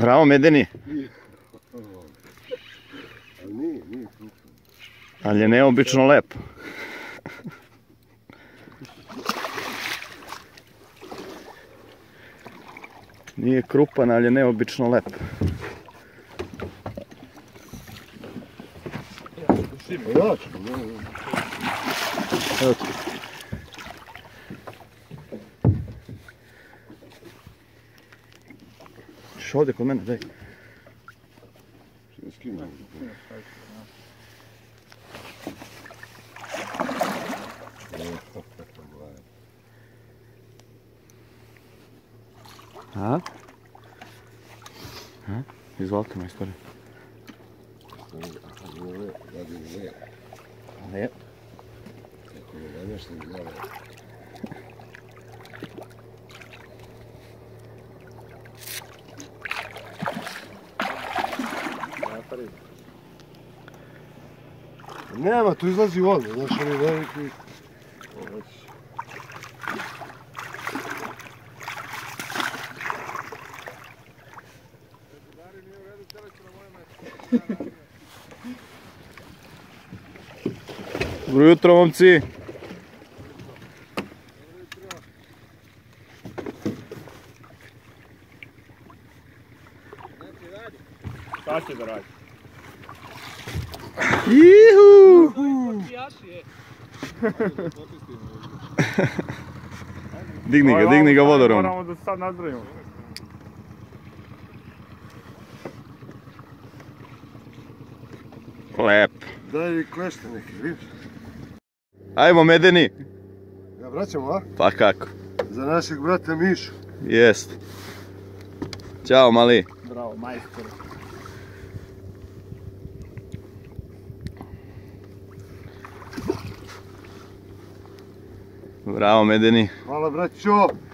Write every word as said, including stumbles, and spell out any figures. Bravo, Medeni. Ali je neobično lepo. Nije krupan, ali je neobično lep. Što ovdje kod mene, daj. A? A? Izvolite, majstore. Ne. Tako je današnji glava. Nema, tu izlazi voda, znaš oni veliki. Dobro jutro, momci. Šta će da radi? Juhu! Digni ga, digni ga vodorom. Moramo da sad nazdravimo. Lep. Daj mi klešte neki, vidiš? Ajmo, Medeni. Ga vraćamo, a? Pa kako? Za našeg brata Mišu. Jest. Ćao, mali. Bravo, majstor. Bravo, Medeni. Hvala, braćo.